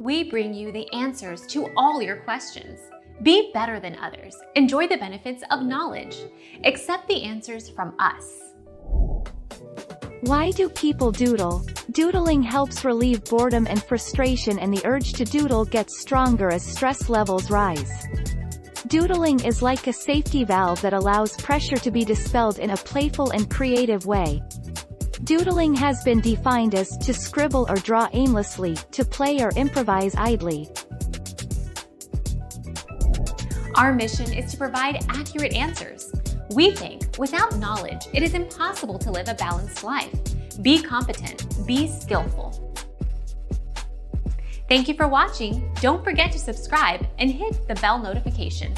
We bring you the answers to all your questions. Be better than others. Enjoy the benefits of knowledge. Accept the answers from us. Why do people doodle? Doodling helps relieve boredom and frustration, and the urge to doodle gets stronger as stress levels rise. Doodling is like a safety valve that allows pressure to be dispelled in a playful and creative way. Doodling has been defined as to scribble or draw aimlessly, to play or improvise idly. Our mission is to provide accurate answers. We think, without knowledge, it is impossible to live a balanced life. Be competent, be skillful. Thank you for watching. Don't forget to subscribe and hit the bell notification.